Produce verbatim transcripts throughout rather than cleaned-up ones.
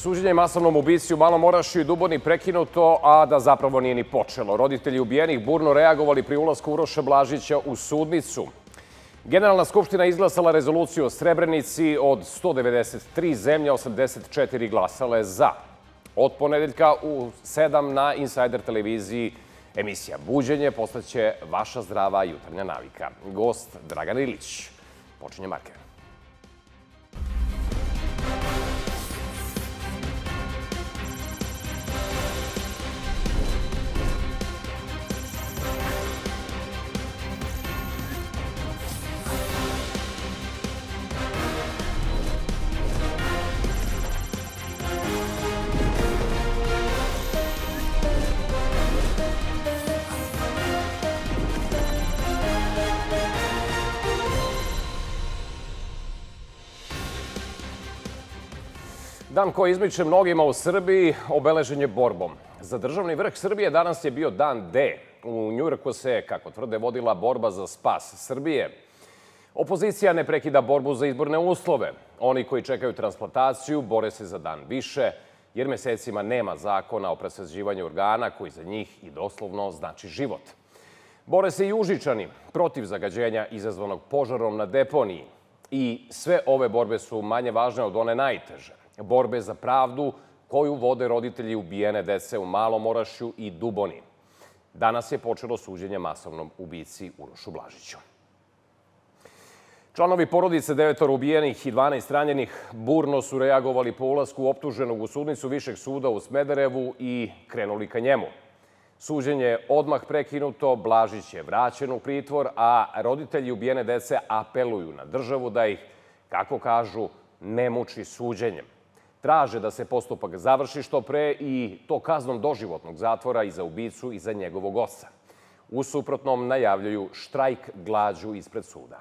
Suđenje masovnom ubici u Malom Orašju i Duboni prekinuto, a da zapravo nije ni počelo. Roditelji ubijenih burno reagovali pri ulasku Uroša Blažića u sudnicu. Generalna skupština izglasala rezoluciju o Srebrenici, od sto devedeset tri zemlje, osamdeset četiri glasale za. Od ponedeljka u sedam na Insajder televiziji emisija Buđenje postaće vaša zdrava jutarnja navika. Gost Dragan Ilić. Počinje marker. Dan koji izmiče mnogima u Srbiji obeležen je borbom. Za državni vrh Srbije danas je bio dan D. U Njujorku se, kako tvrde, vodila borba za spas Srbije. Opozicija ne prekida borbu za izborne uslove. Oni koji čekaju transplantaciju bore se za dan više, jer mesecima nema zakona o presađivanju organa koji za njih i doslovno znači život. Bore se i Užičani protiv zagađenja izazvanog požarom na deponiji. I sve ove borbe su manje važne od one najteže. Borbe za pravdu koju vode roditelji ubijene dece u Malom Orašju i Duboni. Danas je počelo suđenje masovnom ubici Urošu Blažiću. Članovi porodice devetoro ubijenih i dvanaest ranjenih burno su reagovali po ulasku optuženog u sudnicu Višeg suda u Smederevu i krenuli ka njemu. Suđenje je odmah prekinuto, Blažić je vraćen u pritvor, a roditelji ubijene dece apeluju na državu da ih, kako kažu, ne muči suđenjem. Traže da se postupak završi što pre i to kaznom doživotnog zatvora i za ubicu i za njegovog oca. U suprotnom najavljuju štrajk glađu ispred suda.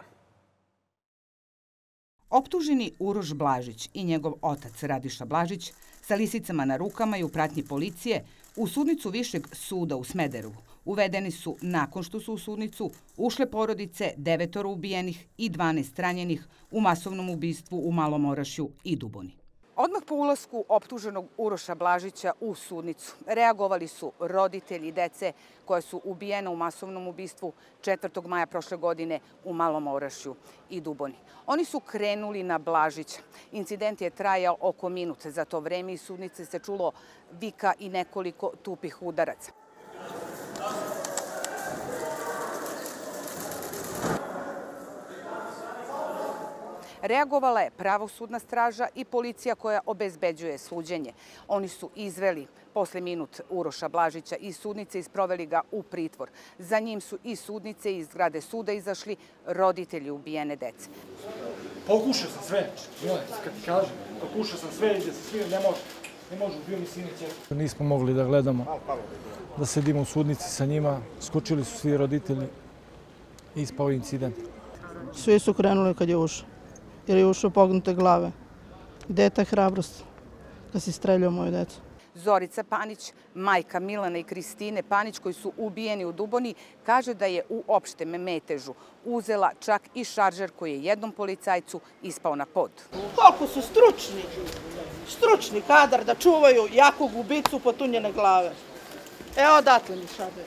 Optuženi Uroš Blažić i njegov otac Radiša Blažić sa lisicama na rukama i u pratnji policije u sudnicu Višeg suda u Smederevu uvedeni su nakon što su u sudnicu ušle porodice devetoro ubijenih i dvanaest ranjenih u masovnom ubistvu u Malom Orašju i Duboni. Odmah po ulasku optuženog Uroša Blažića u sudnicu reagovali su roditelji dece koja su ubijena u masovnom ubistvu četvrtog maja prošle godine u Malom Orašju i Duboni. Oni su krenuli na Blažića. Incident je trajao oko minut. Za to vreme iz sudnice se čulo vika i nekoliko tupih udaraca. Reagovala je pravosudna straža i policija koja obezbeđuje suđenje. Oni su izveli posle minut Uroša Blažića iz sudnice i sproveli ga u pritvor. Za njim su iz sudnice i iz zgrade suda izašli roditelji ubijene dece. Pokušao sam sve, kad ti kažem, pokušao sam sve i da se svi ne može. Ne može, ubio mi sinice. Nismo mogli da gledamo, da sedimo u sudnici sa njima. Skočili su svi roditelji i ispao incident. Svi su krenuli kad je ušao. Jer je ušao pognute glave. Gde je ta hrabrost da si streljao moju decu? Zorica Panić, majka Milana i Kristine Panić koji su ubijeni u Duboni, kaže da je u opštem metežu uzela čak i šaržer koji je jednom policajcu ispao na pod. Koliko su stručni, stručni kadar da čuvaju jakog ubicu potunjene glave. Evo odatle mi šabe.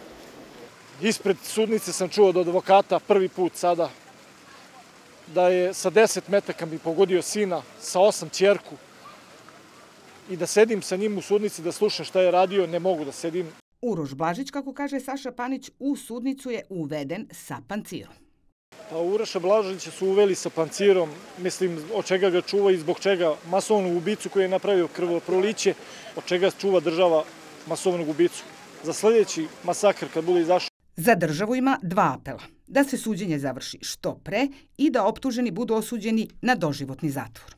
Ispred sudnice sam čuo od advokata prvi put sada da je sa deset metaka mi pogodio sina, sa osam ćerku i da sedim sa njim u sudnici da slušam šta je radio, ne mogu da sedim. Uroš Blažić, kako kaže Saša Panić, u sudnicu je uveden sa pancirom. Pa Uroša Blažića su uveli sa pancirom, mislim od čega ga čuva i zbog čega masovnu ubicu koju je napravio krvoproliće, od čega čuva država masovnog ubicu. Za sljedeći masakr kad bude izašao. Za državu ima dva apela. Da se suđenje završi što pre i da optuženi budu osuđeni na doživotni zatvor.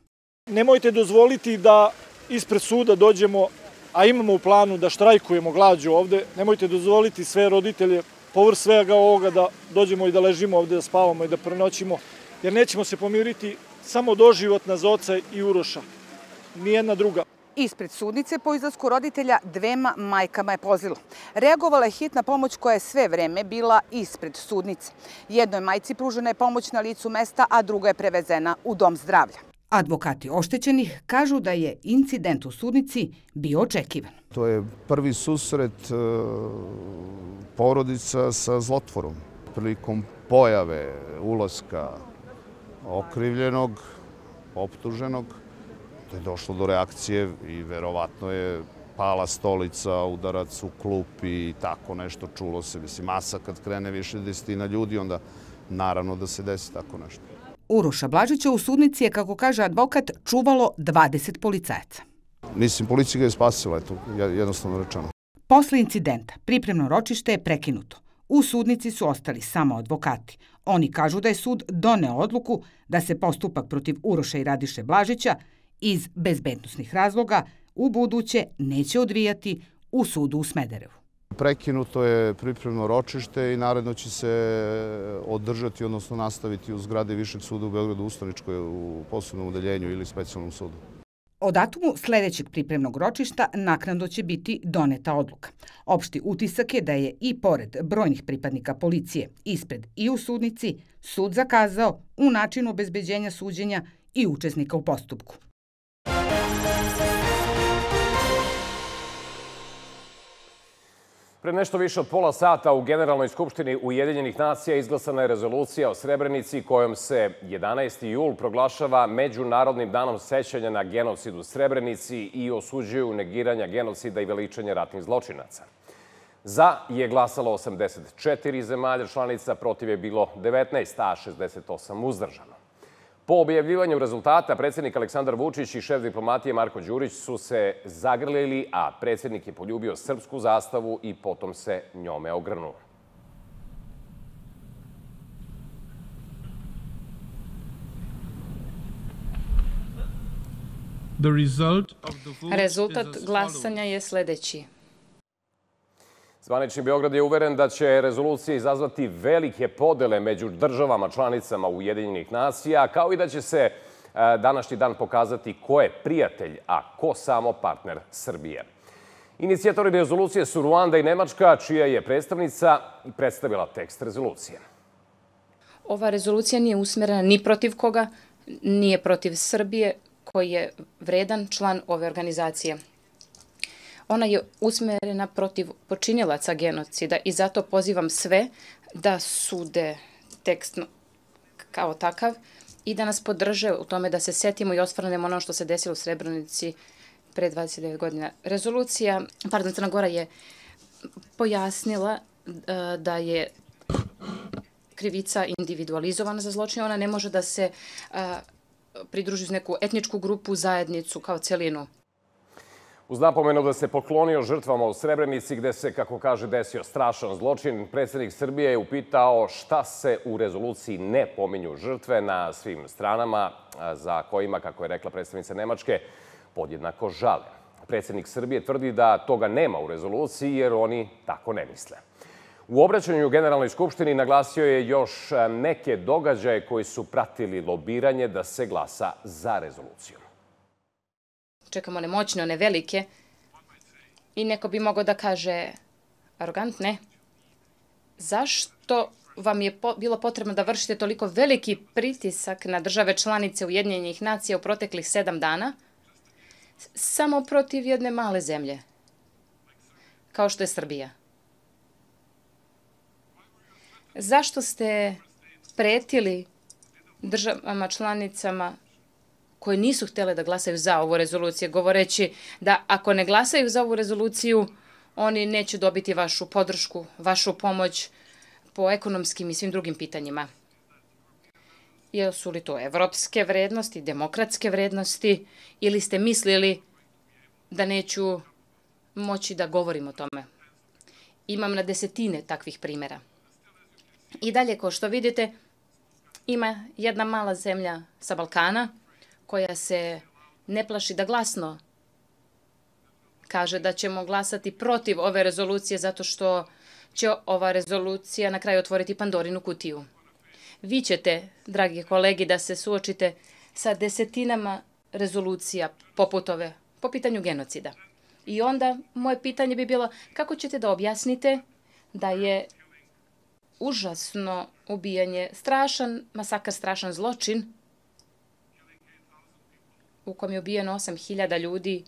Nemojte dozvoliti da ispred suda dođemo, a imamo u planu da štrajkujemo glađu ovde. Nemojte dozvoliti sve roditelje, povrh svega ovoga, da dođemo i da ležimo ovde, da spavamo i da prenoćimo. Jer nećemo se pomiriti samo doživotna za oca i Uroša. Nijedna druga. Ispred sudnice po izlasku roditelja dvema majkama je pozlilo. Reagovala je hitna pomoć koja je sve vreme bila ispred sudnice. Jednoj majci pružena je pomoć na licu mesta, a druga je prevezena u dom zdravlja. Advokati oštećenih kažu da je incident u sudnici bio očekivan. To je prvi susret porodica sa zlotvorom. Prilikom pojave ulaska okrivljenog, optuženog, to je došlo do reakcije i verovatno je pala stolica, udarac u klupi i tako nešto, čulo se. Mislim, masa kad krene više desetina ljudi, onda naravno da se desi tako nešto. Uroša Blažića u sudnici je, kako kaže advokat, čuvalo dvadeset policajaca. Mislim, policija ga je spasila, eto, jednostavno rečeno. Posle incidenta pripremno ročište je prekinuto. U sudnici su ostali samo advokati. Oni kažu da je sud doneo odluku da se postupak protiv Uroša i Radiše Blažića iz bezbednosnih razloga u buduće neće odvijati u sudu u Smederevu. Prekinuto je pripremno ročište i naredno će se održati, odnosno nastaviti u zgradi Višeg suda u Beogradu, Ustaničkoj, u posebnom odeljenju ili specijalnom sudu. O datumu sljedećeg pripremnog ročišta naknadno će biti doneta odluka. Opšti utisak je da je i pored brojnih pripadnika policije ispred i u sudnici sud zakazao u načinu obezbeđenja suđenja i učesnika u postupku. Pred nešto više od pola sata u Generalnoj skupštini Ujedinjenih nacija izglasana je rezolucija o Srebrenici kojom se jedanaesti jul proglašava Međunarodnim danom sećanja na genocid u Srebrenici i osuđuju negiranja genocida i veličanje ratnih zločinaca. Za je glasalo osamdeset četiri zemalja članica, protiv je bilo devetnaest, a šezdeset osam uzdržano. Po objavljivanju rezultata, predsjednik Aleksandar Vučić i šef diplomatije Marko Đurić su se zagrlili, a predsjednik je poljubio srpsku zastavu i potom se njome ogrnuo. Rezultat glasanja je sljedeći. Zvanični Beograd je uveren da će rezolucija izazvati velike podele među državama članicama Ujedinjenih nacija, kao i da će se današnji dan pokazati ko je prijatelj, a ko samo partner Srbije. Inicijatori rezolucije su Ruanda i Nemačka, čija je predstavnica predstavila tekst rezolucije. Ova rezolucija nije usmjerena ni protiv koga, nije protiv Srbije, koji je vredan član ove organizacije. Ona je usmerena protiv počinilaca genocida i zato pozivam sve da sude tekst kao takav i da nas podrže u tome da se setimo i osvrnemo ono što se desilo u Srebrenici pre dvadeset devet godina. Rezolucija, pardon, Crna Gora je pojasnila da je krivica individualizovana za zločin. Ona ne može da se pridruži uz neku etničku grupu, zajednicu kao celinu. Uz napomenu da se poklonio žrtvama u Srebrenici, gde se, kako kaže, desio strašan zločin, predsjednik Srbije je upitao šta se u rezoluciji ne pominju žrtve na svim stranama, za kojima, kako je rekla predstavnica Nemačke, podjednako žale. Predsjednik Srbije tvrdi da toga nema u rezoluciji jer oni tako ne misle. U obraćanju Generalnoj skupštini naglasio je još neke događaje koji su pratili lobiranje da se glasa za rezoluciju. Čekamo one moćne, one velike i neko bi mogao da kaže arogantne. Zašto vam je po, bilo potrebno da vršite toliko veliki pritisak na države članice Ujedinjenih nacija u proteklih sedam dana samo protiv jedne male zemlje, kao što je Srbija? Zašto ste pretili državama članicama koje nisu htjele da glasaju za ovu rezoluciju, govoreći da ako ne glasaju za ovu rezoluciju, oni neće dobiti vašu podršku, vašu pomoć po ekonomskim i svim drugim pitanjima. Jesu li to evropske vrednosti, demokratske vrednosti, ili ste mislili da neću moći da govorim o tome? Imam na desetine takvih primjera. I dalje, kao što vidite, ima jedna mala zemlja sa Balkana, koja se ne plaši da glasno kaže da ćemo glasati protiv ove rezolucije zato što će ova rezolucija na kraju otvoriti Pandorinu kutiju. Vi ćete, dragi kolegi, da se suočite sa desetinama rezolucija poput ove po pitanju genocida. I onda moje pitanje bi bilo kako ćete da objasnite da je užasno ubijanje, strašan masakar, strašan zločin, u kom je ubijeno osam hiljada ljudi,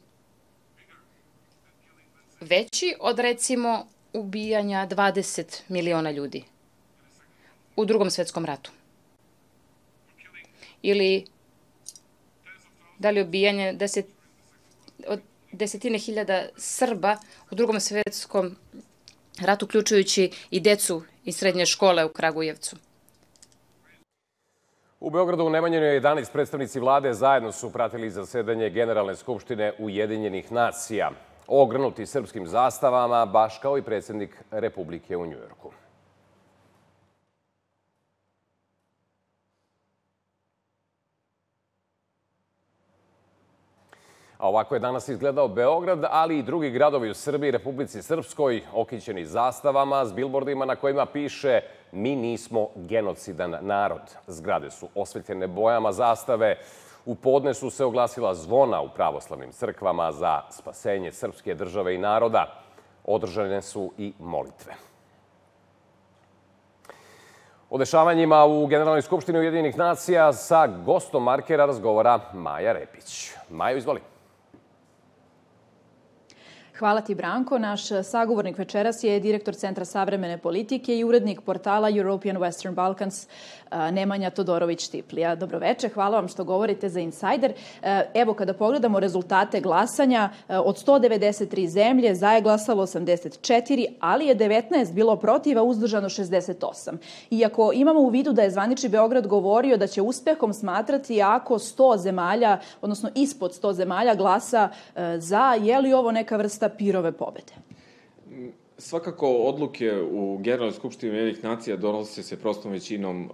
veći od, recimo, ubijanja dvadeset miliona ljudi u Drugom svjetskom ratu. Ili da li ubijanje deset, od desetine hiljada Srba u Drugom svjetskom ratu, uključujući i decu iz srednje škole u Kragujevcu. U Beogradu u Nemanjinu je jedanaest predstavnici vlade zajedno su pratili zasedanje Generalne skupštine Ujedinjenih nacija, ogrnuti srpskim zastavama, baš kao i predsjednik Republike u Njujorku. A ovako je danas izgledao Beograd, ali i drugi gradovi u Srbiji i Republici Srpskoj, okićeni zastavama s bilbordima na kojima piše "Mi nismo genocidan narod". Zgrade su osvetljene bojama zastave. U podne su se oglasila zvona u pravoslavnim crkvama za spasenje srpske države i naroda. Održane su i molitve. O dešavanjima u Generalnoj skupštini Ujedinjenih nacija sa gostom markera razgovara Maja Repić. Majo, izvoli. Hvala ti, Branko. Naš sagovornik večeras je direktor Centra savremene politike i urednik portala European Western Balkans, Nemanja Todorović-Tiplija. Dobroveče, hvala vam što govorite za Insider. Evo, kada pogledamo rezultate glasanja, od sto devedeset tri zemlje za je glasalo osamdeset četiri, ali je devetnaest bilo protiv, a uzdržano šezdeset osam. Iako imamo u vidu da je zvanični Beograd govorio da će uspehom smatrati ako sto zemalja, odnosno ispod sto zemalja glasa za, je li ovo neka vrsta pirove pobede? Svakako odluke u Generalnoj skupštini Ujedinjenih nacija donose se prostom većinom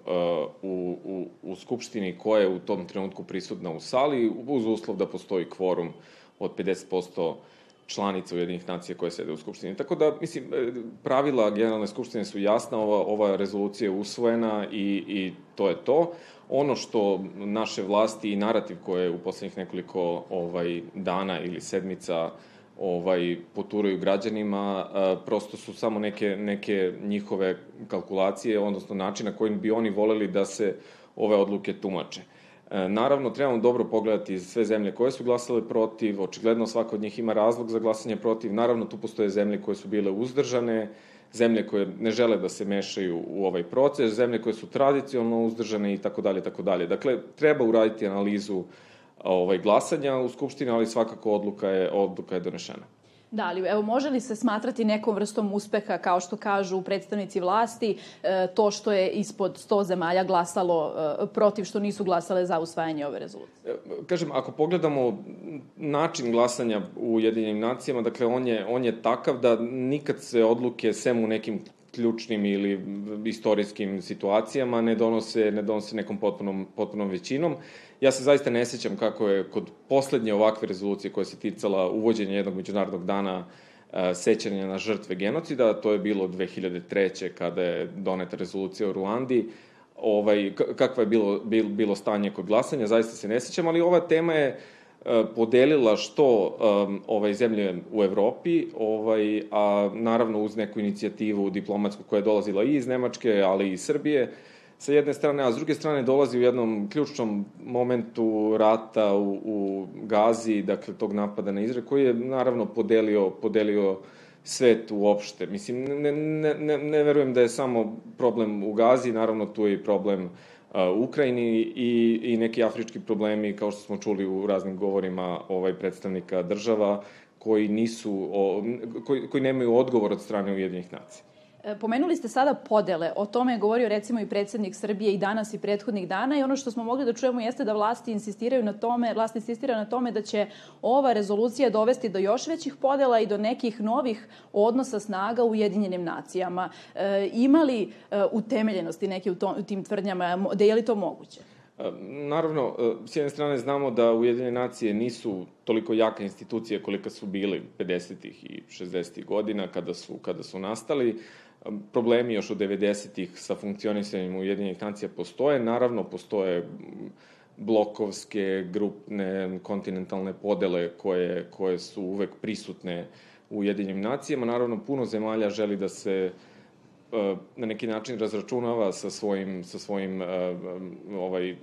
u, u, u skupštini koja je u tom trenutku prisutna u sali, uz uslov da postoji kvorum od pedeset posto članica Ujedinjenih nacija koje sede u skupštini. Tako da, mislim, pravila Generalne skupštine su jasna, ova, ova rezolucija je usvojena i, i to je to. Ono što naše vlasti i narativ koje je u posljednjih nekoliko ovaj, dana ili sedmica Ovaj, poturaju građanima, a, prosto su samo neke, neke njihove kalkulacije, odnosno načina kojim bi oni voleli da se ove odluke tumače. E, naravno, trebamo dobro pogledati sve zemlje koje su glasale protiv, očigledno svaka od njih ima razlog za glasanje protiv, naravno tu postoje zemlje koje su bile uzdržane, zemlje koje ne žele da se mešaju u ovaj proces, zemlje koje su tradicionalno uzdržane i tako dalje, tako dalje. Dakle, treba uraditi analizu Ovaj, glasanja u Skupštini, ali svakako odluka je, odluka je donešena. Da, ali evo, može li se smatrati nekom vrstom uspeha, kao što kažu predstavnici vlasti, to što je ispod sto zemalja glasalo protiv, što nisu glasale za usvajanje ove rezolucije? Kažem, ako pogledamo način glasanja u Ujedinjenim nacijama, dakle, on je, on je takav da nikad se odluke, sem u nekim ključnim ili istorijskim situacijama, ne donose, ne donose nekom potpunom, potpunom većinom. Ja se zaista ne sjećam kako je kod poslednje ovakve rezolucije koja se ticala uvođenja jednog međunarodnog dana e, sećanja na žrtve genocida, to je bilo dve hiljade treće kada je doneta rezolucija u Ruandi, ovaj, kakva je bilo, bil, bilo stanje kod glasanja, zaista se ne sjećam, ali ova tema je podelila što um, ovaj, zemlje u Evropi, ovaj, a naravno uz neku inicijativu diplomatsku koja je dolazila i iz Nemačke, ali i iz Srbije, sa jedne strane, a s druge strane dolazi u jednom ključnom momentu rata u, u Gazi, dakle tog napada na Izrael, koji je naravno podelio, podelio svet uopšte. Mislim, ne, ne, ne, ne verujem da je samo problem u Gazi, naravno tu je i problem u Ukrajini i, i neki afrički problemi, kao što smo čuli u raznim govorima ovaj, predstavnika država, koji, nisu, o, koji, koji nemaju odgovor od strane Ujedinjenih nacija. Pomenuli ste sada podele. O tome je govorio recimo i predsjednik Srbije i danas i prethodnih dana i ono što smo mogli da čujemo jeste da vlasti insistiraju na tome, vlasti insistiraju na tome da će ova rezolucija dovesti do još većih podela i do nekih novih odnosa snaga u Ujedinjenim nacijama. E, ima li e, utemeljenosti neke u, tom, u tim tvrdnjama? Da je li to moguće? Naravno, s jedne strane znamo da Ujedinjene nacije nisu toliko jake institucije kolika su bile pedesetih i šezdesetih godina kada su, kada su nastali. Problemi još od devedesetih sa funkcionisanjem Ujedinjenih nacija postoje. Naravno, postoje blokovske, grupne, kontinentalne podele koje, koje su uvek prisutne u Ujedinjenim nacijama. Naravno, puno zemalja želi da se na neki način razračunava sa svojim, sa svojim ovaj,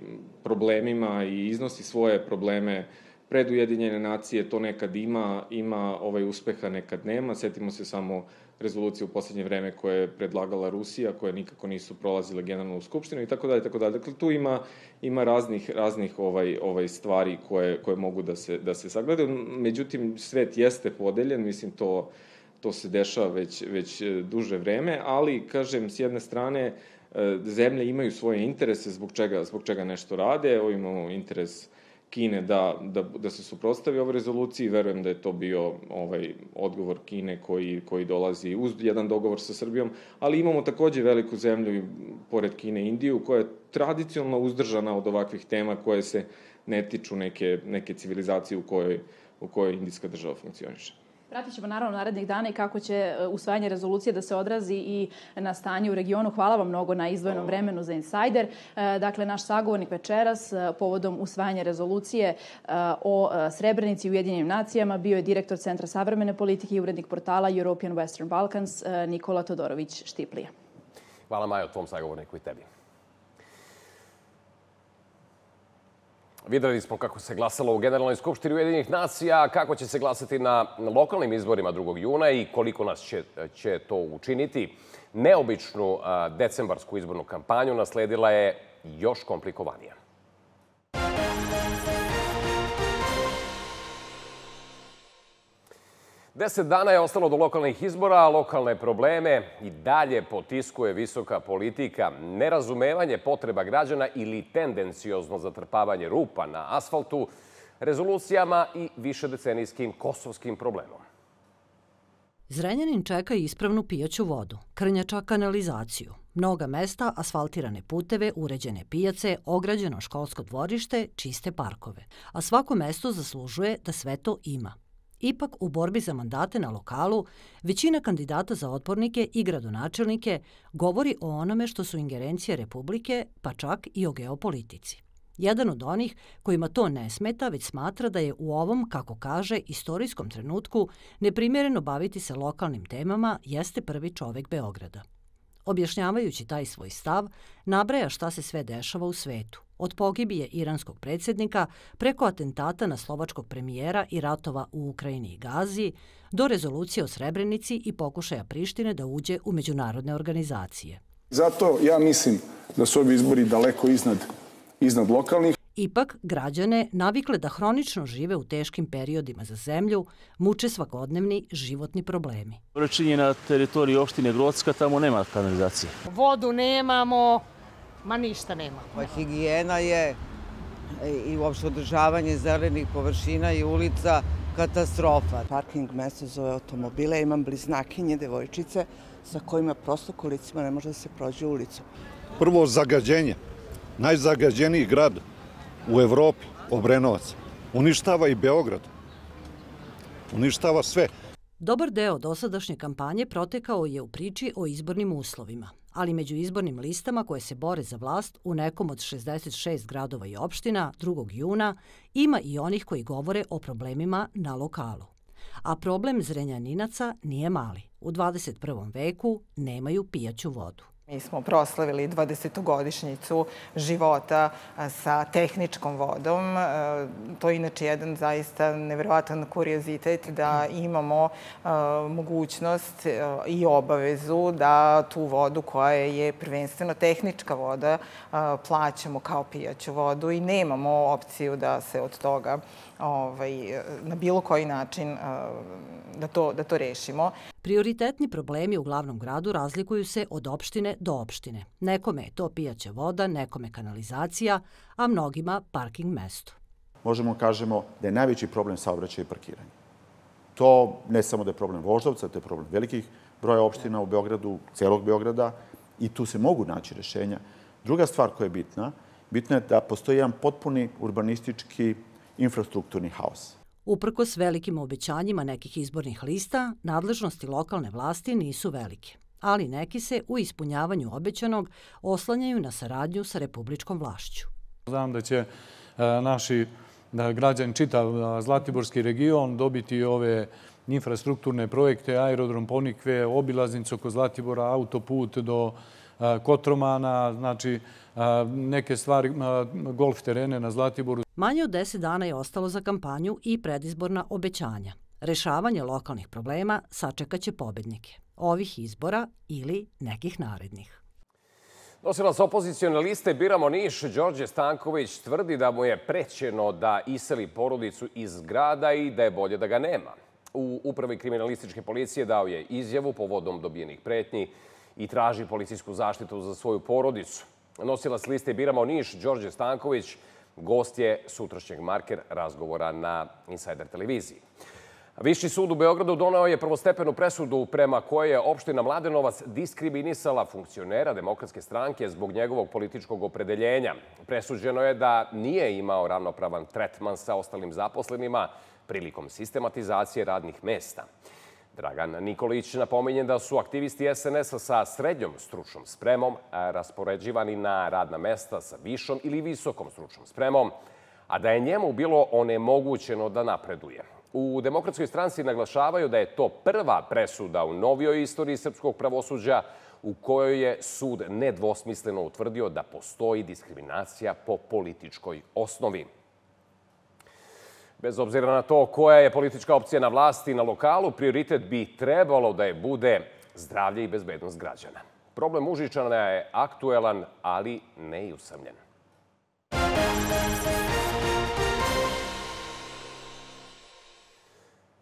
problemima i iznosi svoje probleme pred Ujedinjene nacije to nekad ima, ima ovaj uspeha, nekad nema. Sjetimo se samo rezolucije u posljednje vreme koje je predlagala Rusija, koje nikako nisu prolazile generalnu skupštinu i tako dalje, tako dalje. Dakle, tu ima, ima raznih, raznih ovaj, ovaj stvari koje, koje mogu da se, da se sagledaju. Međutim, svet jeste podeljen, mislim, to, to se dešava već, već duže vreme, ali, kažem, s jedne strane, zemlje imaju svoje interese zbog čega, zbog čega nešto rade. Evo, imamo interes Kine da, da, da se suprotstavi ovoj rezoluciji. Verujem da je to bio ovaj odgovor Kine koji, koji dolazi uz jedan dogovor sa Srbijom, ali imamo takođe veliku zemlju pored Kine, Indiju, koja je tradicionalno uzdržana od ovakvih tema koje se ne tiču neke, neke civilizacije u kojoj, u kojoj indijska država funkcioniše. Pratit ćemo naravno narednih dana i kako će usvajanje rezolucije da se odrazi i na stanje u regionu. Hvala vam mnogo na izdvojenom vremenu za Insider. Dakle, naš sagovornik večeras povodom usvajanja rezolucije o Srebrenici i Ujedinjenim nacijama bio je direktor Centra savremene politike i urednik portala European Western Balkans Nikola Todorović-Štiplija. Hvala, Majo, tvom sagovorniku i tebi. Videli smo kako se glasalo u Generalnoj skupštini Ujedinjenih nacija, kako će se glasati na lokalnim izborima drugog juna i koliko nas će, će to učiniti. Neobičnu a, decembarsku izbornu kampanju nasledila je još komplikovanija. Deset dana je ostalo do lokalnih izbora, a lokalne probleme i dalje potiskuje visoka politika. Nerazumevanje potreba građana ili tendenciozno zatrpavanje rupa na asfaltu, rezolucijama i višedecenijskim kosovskim problemom. Zrenjanin čeka ispravnu pijaću vodu, Krnjača kanalizaciju, mnoga mesta, asfaltirane puteve, uređene pijace, ograđeno školsko dvorište, čiste parkove. A svako mesto zaslužuje da sve to ima. Ipak, u borbi za mandate na lokalu, većina kandidata za odbornike i gradonačelnike govori o onome što su ingerencije Republike, pa čak i o geopolitici. Jedan od onih kojima to ne smeta, već smatra da je u ovom, kako kaže, istorijskom trenutku neprimjereno baviti se lokalnim temama, jeste prvi čovek Beograda. Objašnjavajući taj svoj stav, nabraja šta se sve dešava u svetu. Od pogibije iranskog predsjednika, preko atentata na slovačkog premijera i ratova u Ukrajini i Gazi, do rezolucije o Srebrenici i pokušaja Prištine da uđe u međunarodne organizacije. Zato ja mislim da su ovi izbori daleko iznad, iznad lokalnih. Ipak, građane, navikle da hronično žive u teškim periodima za zemlju, muče svakodnevni životni problemi. Rečin je na teritoriji opštine Grocka, tamo nema kanalizacije. Vodu nemamo, ma ništa nema. Higijena je i uopšte održavanje zelenih površina i ulica katastrofa. Parking mesto za automobile, imam bliznakinje, devojčice sa kojima prosto kolicima ne može da se prođe ulicu. Prvo zagađenje, najzagađeniji grad u Evropi, Obrenovac, uništava i Beograd, uništava sve. Dobar deo dosadašnje kampanje protekao je u priči o izbornim uslovima, ali među izbornim listama koje se bore za vlast u nekom od šezdeset šest gradova i opština drugog juna ima i onih koji govore o problemima na lokalu. A problem Zrenjaninaca nije mali. U dvadeset prvom veku nemaju pijaću vodu. Mi smo proslavili dvadesetogodišnjicu života sa tehničkom vodom. To je inače jedan zaista nevjerovatan kuriozitet da imamo mogućnost i obavezu da tu vodu koja je prvenstveno tehnička voda plaćamo kao pijaću vodu i nemamo opciju da se od toga Ovaj, na bilo koji način da to, da to rešimo. Prioritetni problemi u glavnom gradu razlikuju se od opštine do opštine. Nekome je to pijaća voda, nekome kanalizacija, a mnogima parking mesto. Možemo kažemo da je najveći problem saobraćaj i parkiranje. To ne samo da je problem Voždovca, to je problem velikih broja opština u Beogradu, celog Beograda, i tu se mogu naći rešenja. Druga stvar koja je bitna, bitna je da postoji jedan potpuni urbanistički infrastrukturni haos. Uprkos velikim obećanjima nekih izbornih lista, nadležnosti lokalne vlasti nisu velike, ali neki se u ispunjavanju obećanog oslanjaju na saradnju sa republičkom vlašću. Znam da će e, naši da građani, čitav Zlatiborski region, dobiti ove infrastrukturne projekte, aerodrom Ponikve, obilaznicu oko Zlatibora, autoput do Kotromana, znači neke stvari, golf terene na Zlatiboru. Manje od deset dana je ostalo za kampanju i predizborna obećanja. Rešavanje lokalnih problema sačekaće pobednike ovih izbora ili nekih narednih. Nosilac opozicione liste Biramo Niš, Đorđe Stanković, tvrdi da mu je prećeno da iseli porodicu iz grada i da je bolje da ga nema. U upravi kriminalističke policije dao je izjavu povodom dobijenih pretnji i traži policijsku zaštitu za svoju porodicu. Nosilac liste Biramo Niš, Đorđe Stanković, gost je sutrašnjeg Marker razgovora na Insider televiziji. Viši sud u Beogradu donao je prvostepenu presudu prema kojoj je opština Mladenovac diskriminisala funkcionera Demokratske stranke zbog njegovog političkog opredeljenja. Presuđeno je da nije imao ravnopravan tretman sa ostalim zaposlenima prilikom sistematizacije radnih mesta. Dragan Nikolić napominje da su aktivisti es en es-a sa srednjom stručnom spremom raspoređivani na radna mesta sa višom ili visokom stručnom spremom, a da je njemu bilo onemogućeno da napreduje. U Demokratskoj stranci naglašavaju da je to prva presuda u novijoj istoriji srpskog pravosuđa u kojoj je sud nedvosmisleno utvrdio da postoji diskriminacija po političkoj osnovi. Bez obzira na to koja je politička opcija na vlasti na lokalu, prioritet bi trebalo da je bude zdravlje i bezbednost građana. Problem Užičana je aktuelan, ali ne i usamljen.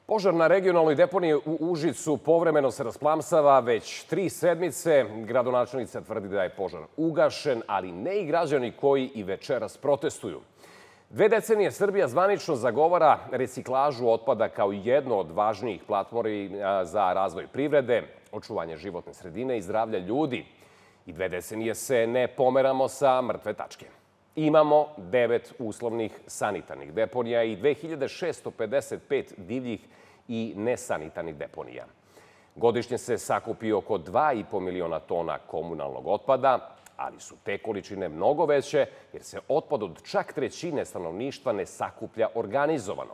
Požar na regionalnoj deponiji u Užicu povremeno se rasplamsava već tri sedmice. Gradonačelnica tvrdi da je požar ugašen, ali ne i građani koji i večeras protestuju. Dve decenije Srbija zvanično zagovara reciklažu otpada kao jedno od važnijih platformi za razvoj privrede, očuvanje životne sredine i zdravlja ljudi. I dve decenije se ne pomeramo sa mrtve tačke. Imamo devet uslovnih sanitarnih deponija i dve hiljade šesto pedeset pet divljih i nesanitarnih deponija. Godišnje se sakupi oko dva i po miliona tona komunalnog otpada, ali su te količine mnogo veće jer se otpad od čak trećine stanovništva ne sakuplja organizovano.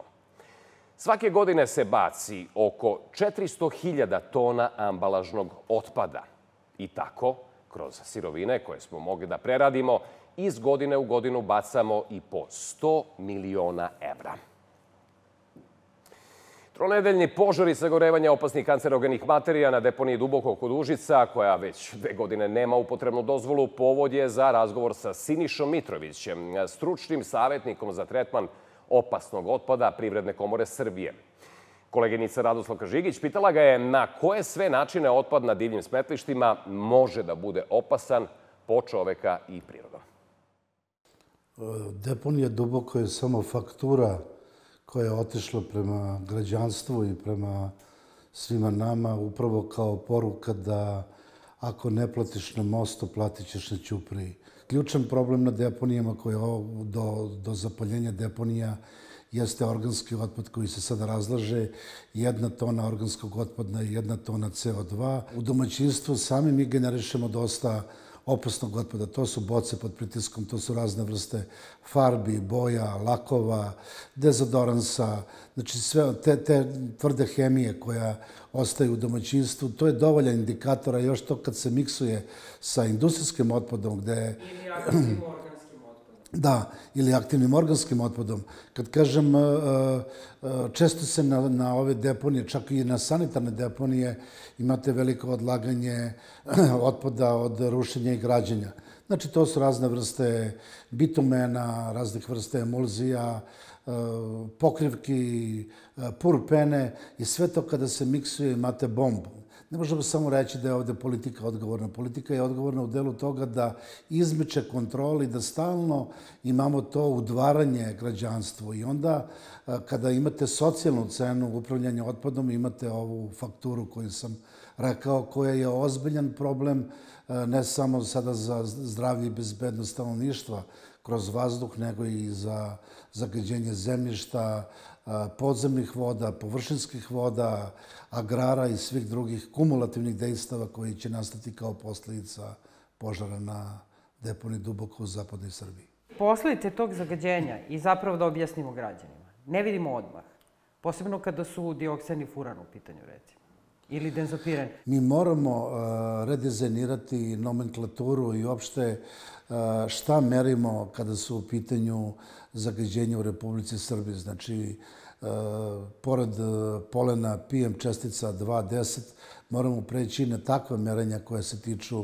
Svake godine se baci oko četiristo hiljada tona ambalažnog otpada. I tako, kroz sirovine koje smo mogli da preradimo, iz godine u godinu bacamo i po sto miliona evra. Tronedeljni požari sagorevanja opasnih kancerogenih materija na deponiji Duboko kod Užica, koja već dve godine nema upotrebnu dozvolu, povod je za razgovor sa Sinišom Mitrovićem, stručnim savjetnikom za tretman opasnog otpada Privredne komore Srbije. Koleginica Radoslavka Žigić pitala ga je na koje sve načine otpad na divljim smetlištima može da bude opasan po čoveka i prirodom. Deponija Duboko je samo faktura koja je otišla prema građanstvu i prema svima nama, upravo kao poruka da ako ne platiš na mostu, platit ćeš na ćupriji. Ključan problem na deponijama koji je do, do zapaljenja deponija jeste organski otpad koji se sada razlaže. Jedna tona organskog otpada i jedna tona ce o dva. U domaćinstvu sami mi generišemo dosta opasnog otpada. To su boce pod pritiskom, to su razne vrste farbi, boja, lakova, dezodoransa, znači sve te, te tvrde hemije koja ostaje u domaćinstvu. To je dovoljan indikatora, još to kad se miksuje sa industrijskim otpadom, gde je... Ili aktivnim organskim otpadom. Da, ili aktivnim organskim otpadom. Kad kažem, često se na, na ove deponije, čak i na sanitarne deponije, imate veliko odlaganje otpada od rušenja i građenja. Znači, to su razne vrste bitumena, raznih vrste emulzija, pokrivki, purpene i sve to kada se miksuje imate bombu. Ne možemo samo reći da je ovdje politika odgovorna. Politika je odgovorna u delu toga da izmiče kontroli, da stalno imamo to udvaranje građanstvu. I onda kada imate socijalnu cenu upravljanja otpadom, imate ovu fakturu koju sam rekao, koja je ozbiljan problem ne samo sada za zdravlje i bezbednost stanovništva kroz vazduh, nego i za zagađenje zemljišta, podzemnih voda, površinskih voda, agrara i svih drugih kumulativnih dejstava koji će nastati kao posljedica požara na deponiji Duboko u zapadnoj Srbiji. Posljedice tog zagađenja, i zapravo da objasnimo građanima, ne vidimo odmah, posebno kada su dioksidni furan u pitanju, recimo. Ili denzopiran. Mi moramo uh, redizajnirati nomenklaturu i uopšte uh, šta merimo kada su u pitanju zagađenja u Republici Srbije. Znači, uh, pored uh, polena P M čestica dva deset moramo preći na takva merenja koja se tiču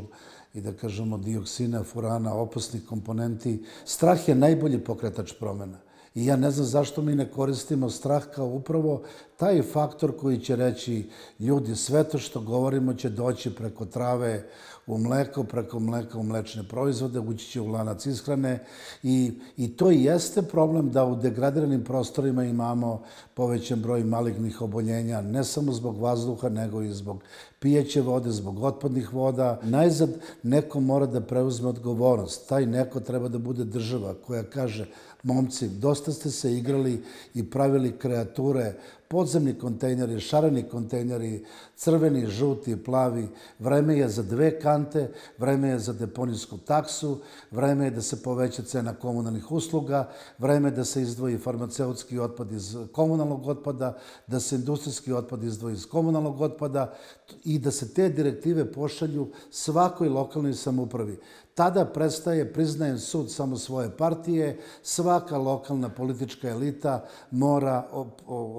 i da kažemo dioksina, furana, opasnih komponenti. Strah je najbolji pokretač promjena. I ja ne znam zašto mi ne koristimo strah kao upravo taj faktor koji će reći ljudi, sve to što govorimo će doći preko trave u mleko, preko mleka u mlečne proizvode, ući će u lanac ishrane i, i to jeste problem da u degradiranim prostorima imamo povećan broj malignih oboljenja, ne samo zbog vazduha, nego i zbog pijeće vode, zbog otpadnih voda. Najzad neko mora da preuzme odgovornost. Taj neko treba da bude država koja kaže momci, dosta ste se igrali i pravili kreature, podzemni kontejneri, šareni kontejneri, crveni, žuti, plavi. Vreme je za dve kante, vreme je za deponijsku taksu, vreme je da se poveća cena komunalnih usluga, vreme je da se izdvoji farmaceutski otpad iz komunalnog otpada, da se industrijski otpad izdvoji iz komunalnog otpada i da se te direktive pošalju svakoj lokalnoj samoupravi. Tada prestaje, priznajem sud samo svoje partije, svaka lokalna politička elita mora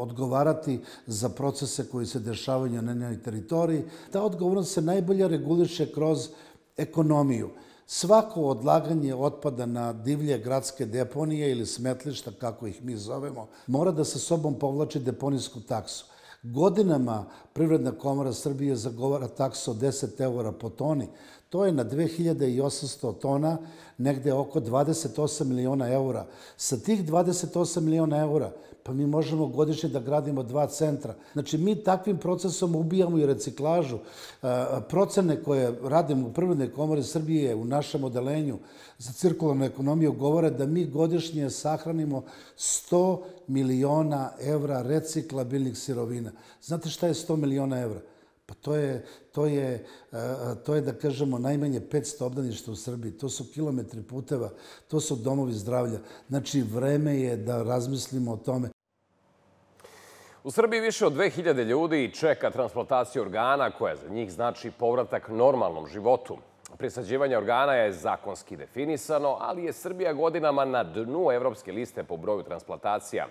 odgovarati za procese koji se dešavaju na njenoj teritoriji. Ta odgovornost se najbolje reguliše kroz ekonomiju. Svako odlaganje otpada na divlje gradske deponije ili smetlišta, kako ih mi zovemo, mora da sa sobom povlači deponijsku taksu. Godinama Privredna komora Srbije zagovara taksu od deset eura po toni. To je na dve hiljade i osamsto tona, negde oko dvadeset osam miliona eura. Sa tih dvadeset osam miliona eura, pa mi možemo godišnje da gradimo dva centra. Znači, mi takvim procesom ubijamo i reciklažu. Procene koje radimo u Privrednoj komori Srbije u našem odelenju za cirkularnu ekonomiju govore da mi godišnje sahranimo sto miliona evra reciklabilnih sirovina. Znate šta je sto miliona evra? Pa to je, to je, to je, da kažemo, najmanje petsto obdaništa u Srbiji. To su kilometri puteva, to su domovi zdravlja. Znači, vreme je da razmislimo o tome. U Srbiji više od dve hiljade ljudi čeka transplantaciju organa, koja za njih znači povratak normalnom životu. Presađivanje organa je zakonski definisano, ali je Srbija godinama na dnu evropske liste po broju transplantacija.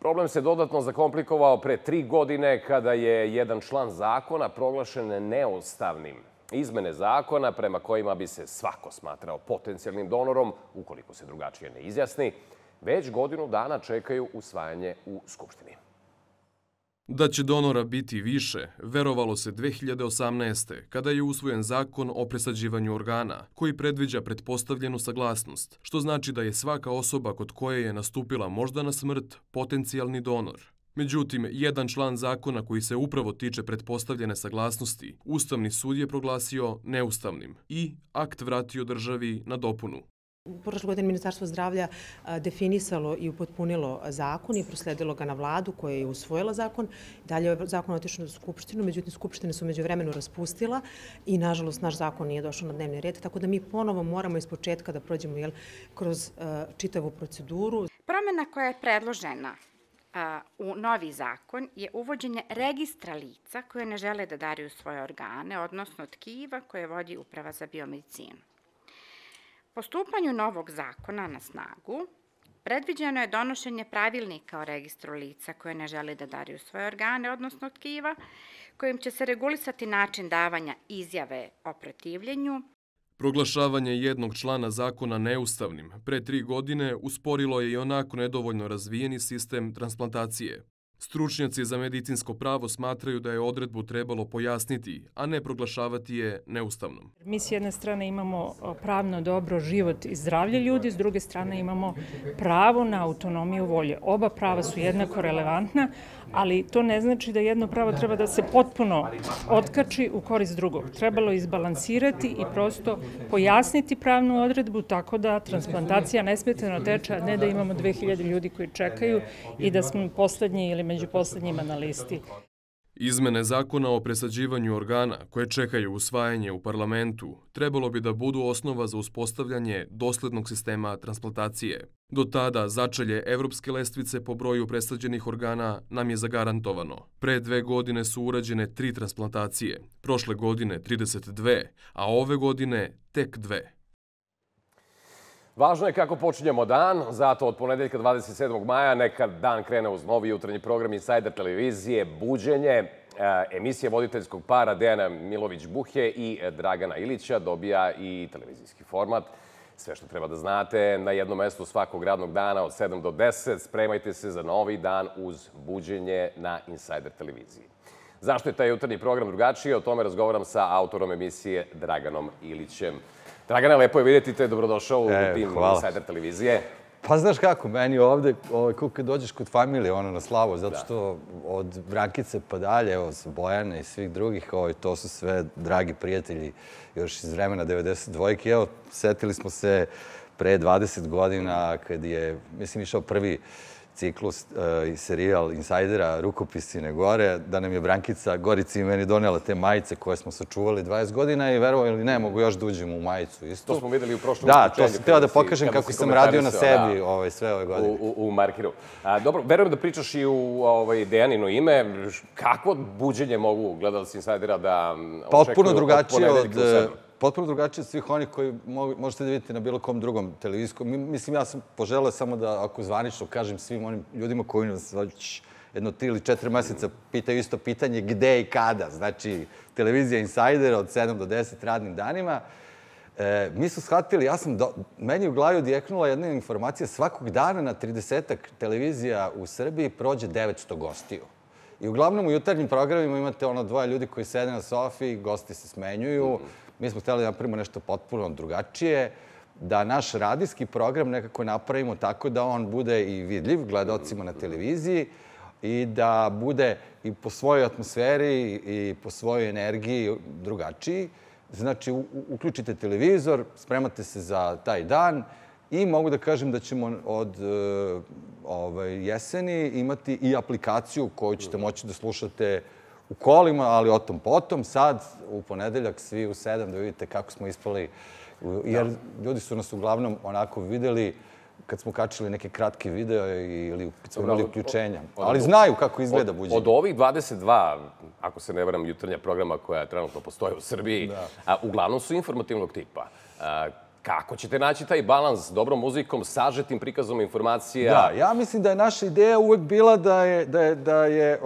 Problem se dodatno zakomplikovao pre tri godine kada je jedan član zakona proglašen neustavnim. Izmene zakona prema kojima bi se svako smatrao potencijalnim donorom, ukoliko se drugačije ne izjasni, već godinu dana čekaju usvajanje u Skupštini. Da će donora biti više, verovalo se dve hiljade osamnaeste kada je usvojen zakon o presađivanju organa, koji predviđa pretpostavljenu saglasnost, što znači da je svaka osoba kod koje je nastupila moždana smrt potencijalni donor. Međutim, jedan član zakona koji se upravo tiče pretpostavljene saglasnosti, Ustavni sud je proglasio neustavnim i akt vratio državi na dopunu. Prošle godine Ministarstvo zdravlja definisalo i upotpunilo zakon i prosledilo ga na vladu koja je usvojila zakon. Dalje je zakon otišao u Skupštinu, međutim Skupštine su međuvremenu raspustila i nažalost naš zakon nije došao na dnevni red, tako da mi ponovo moramo iz početka da prođemo jel, kroz čitavu proceduru. Promjena koja je predložena u novi zakon je uvođenje registra lica koje ne žele da daruju svoje organe, odnosno tkiva koje vodi Uprava za biomedicinu. Po stupanju novog zakona na snagu predviđeno je donošenje pravilnika o registru lica koje ne žele da daruju svoje organe, odnosno tkiva, kojim će se regulisati način davanja izjave o protivljenju. Proglašavanje jednog člana zakona neustavnim pre tri godine usporilo je i onako nedovoljno razvijeni sistem transplantacije. Stručnjaci za medicinsko pravo smatraju da je odredbu trebalo pojasniti, a ne proglašavati je neustavnom. Mi s jedne strane imamo pravno dobro život i zdravlje ljudi, s druge strane imamo pravo na autonomiju volje. Oba prava su jednako relevantna, ali to ne znači da jedno pravo treba da se potpuno otkači u korist drugog. Trebalo je izbalansirati i prosto pojasniti pravnu odredbu tako da transplantacija nesmetano teče, a ne da imamo dve hiljade ljudi koji čekaju i da smo poslednji ili među poslednjima na listi. Izmene zakona o presađivanju organa koje čekaju usvajanje u parlamentu trebalo bi da budu osnova za uspostavljanje doslednog sistema transplantacije. Do tada začelje evropske lestvice po broju presađenih organa nam je zagarantovano. Pre dve godine su urađene tri transplantacije, prošle godine trideset dve, a ove godine tek dve. Važno je kako počinjemo dan, zato od ponedeljka dvadeset sedmog maja neka dan krene uz novi jutarnji program Insajder televizije, Buđenje, emisije voditeljskog para Dejana Milović-Buhe i Dragana Ilića dobija i televizijski format. Sve što treba da znate na jednom mjestu svakog radnog dana od sedam do deset. Spremajte se za novi dan uz Buđenje na Insajder televiziji. Zašto je taj jutarnji program drugačiji? O tome razgovaram sa autorom emisije Draganom Ilićem. Dragane, lepo je vidjeti te, dobrodošao u tim Insajder televizije. Pa znaš kako, meni ovdje, kako kad dođeš kod familije, ono, na slavu, zato što od Brankice pa dalje, Bojane i svih drugih, to su sve dragi prijatelji još iz vremena devedeset dvojke. Evo, setili smo se pre dvadeset godina kad je, mislim, išao prvi ciklus i serijal Insajdera, Rukopisine gore, da nam je Brankica, Gorici i meni donela te majice koje smo sačuvali dvadeset godina i verovo ili ne, mogu još da uđem u majicu isto. To smo videli u prošlom učenju. Da, to sam htio da pokažem kako sam radio na sebi sve ove godine. U markiru. Dobro, verujem da pričaš i u Dejanino ime. Kako buđenje mogu gledalci Insajdera da očekuju od ponedeljka u sedam? Potpuno drugačije od svih onih koji možete da vidite na bilo kom drugom televizijskom. Mislim, ja sam poželeo samo da, ako zvanično kažem svim onim ljudima koji nas jedno tri ili četiri mjeseca pitaju isto pitanje gde i kada. Znači, televizija Insajder od sedam do deset radnim danima. Mi su shvatili, meni u glavi odjeknula jedna informacija, svakog dana na tridesetak televizija u Srbiji prođe devetsto gostiju. I uglavnom u jutarnjim programima imate ono dvoje ljudi koji sede na sofi, gosti se smenjuju. Mi smo htjeli da napravimo nešto potpuno drugačije, da naš radijski program nekako napravimo tako da on bude i vidljiv gledalcima na televiziji i da bude i po svojoj atmosferi i po svojoj energiji drugačiji. Znači, uključite televizor, spremate se za taj dan i mogu da kažem da ćemo od jeseni imati i aplikaciju koju ćete moći da slušate u kolima, ali o tom potom. Sad, u ponedeljak, svi u sedam, da vidite kako smo ispali. Jer ljudi su nas uglavnom onako videli kad smo kačili neke kratke video ili kad smo imali uključenja. Ali znaju kako izgleda buđenje. Od ovih dvadeset dva, ako se ne varam, jutarnja programa koja trenutno postoje u Srbiji, uglavnom su informativnog tipa. Kako ćete naći taj balans s dobrom muzikom, sažetim prikazom informacija? Da, ja mislim da je naša ideja uvek bila da je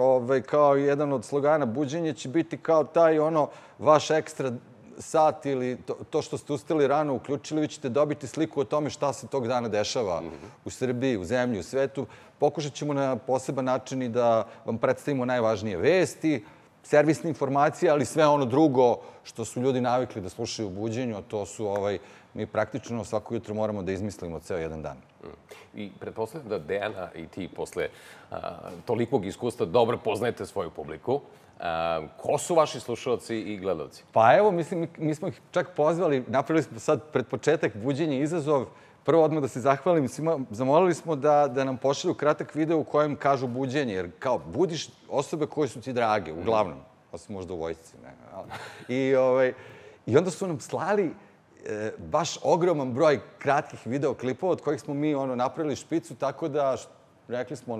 kao jedan od slogana Buđenje će biti kao taj ono vaš ekstra sat ili to što ste ustali rano uključili, vi ćete dobiti sliku o tome šta se tog dana dešava u Srbiji, u zemlji, u svetu. Pokušat ćemo na poseban način i da vam predstavimo najvažnije vesti, servisne informacije, ali sve ono drugo što su ljudi navikli da slušaju u Buđenju, a to su ovaj... Mi praktično svako jutro moramo da izmislimo ceo jedan dan. I pretpostavljam da Dejana i ti posle tolikog iskustva dobro poznajete svoju publiku. Ko su vaši slušalci i gledalci? Pa evo, mislim, mi smo ih čak pozvali, napravili smo sad pred početak Buđenje izazov. Prvo odmah da se zahvalim svima, zamolili smo da nam pošalju kratak video u kojem kažu buđenje, jer kao budiš osobe koje su ti drage, uglavnom, osim možda u vojsci. I onda su nam slali baš ogroman broj kratkih videoklipova od kojih smo mi napravili špicu, tako da rekli smo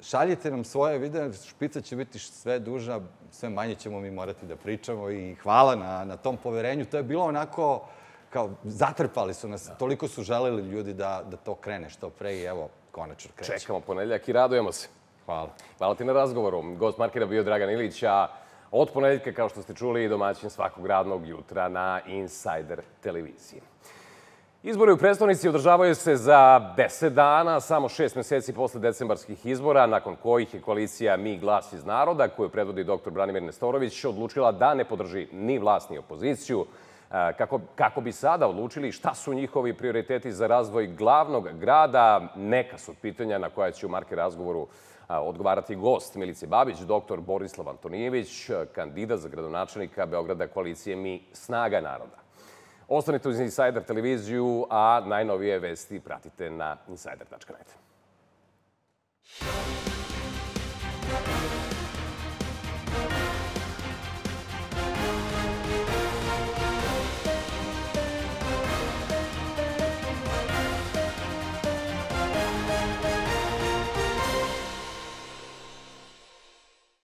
šaljite nam svoje videe, špica će biti sve duža, sve manje ćemo mi morati da pričamo i hvala na tom poverenju. To je bilo onako, kao zatrpali su nas, toliko su želeli ljudi da to krene što pre i evo, konačno kreće. Čekamo ponedeljak i radujemo se. Hvala. Hvala ti na razgovoru. Gost Markera bio Dragan Ilić, a od ponedeljka, kao što ste čuli, domaćin svakog radnog jutra na Insajder televiziji. Izbori u prestonici održavaju se za deset dana, samo šest mjeseci posle decembarskih izbora, nakon kojih je koalicija Mi glas iz naroda, koju predvodi doktor Branimir Nestorović, odlučila da ne podrži ni vlast ni opoziciju. Kako bi sada odlučili šta su njihovi prioriteti za razvoj glavnog grada, neka su pitanja na koja će u Marker razgovoru odgovarati gost Milice Babić, doktor Borislav Antonijević, kandidat za gradonačelnika Beograda koalicije Mi snaga naroda. Ostanite uz Insajder televiziju, a najnovije vesti pratite na insajder tačka net.